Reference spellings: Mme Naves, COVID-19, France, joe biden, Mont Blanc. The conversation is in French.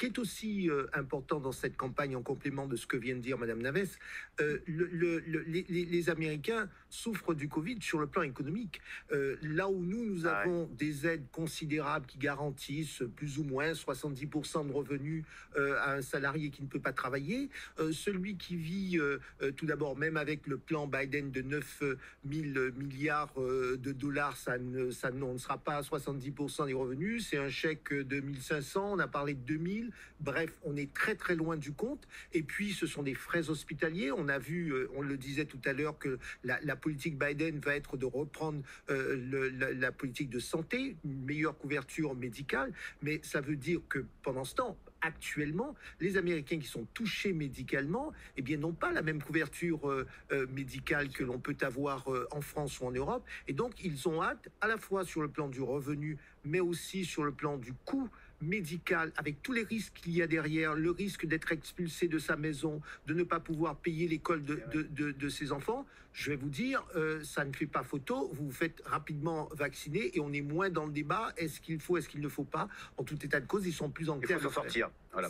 Ce qui est aussi important dans cette campagne, en complément de ce que vient de dire Mme Naves, les Américains souffrent du Covid sur le plan économique. Là où nous avons des aides considérables qui garantissent plus ou moins 70% de revenus à un salarié qui ne peut pas travailler, celui qui vit tout d'abord, même avec le plan Biden de 9 000 milliards de dollars, on ne sera pas à 70% des revenus, c'est un chèque de 1 500, on a parlé de 2 000, bref, on est très très loin du compte. Et puis ce sont des frais hospitaliers, on a vu, on le disait tout à l'heure, que la politique Biden va être de reprendre la politique de santé, une meilleure couverture médicale, mais ça veut dire que pendant ce temps, actuellement, les Américains qui sont touchés médicalement, eh bien, n'ont pas la même couverture médicale que l'on peut avoir en France ou en Europe. Et donc, ils ont hâte, à la fois sur le plan du revenu, mais aussi sur le plan du coût médical, avec tous les risques qu'il y a derrière, le risque d'être expulsé de sa maison, de ne pas pouvoir payer l'école de ses enfants. Je vais vous dire, ça ne fait pas photo, vous vous faites rapidement vacciner et on est moins dans le débat, est-ce qu'il faut, est-ce qu'il ne faut pas. En tout état de cause, ils sont plus en guerre. Il faut s'en sortir. Voilà.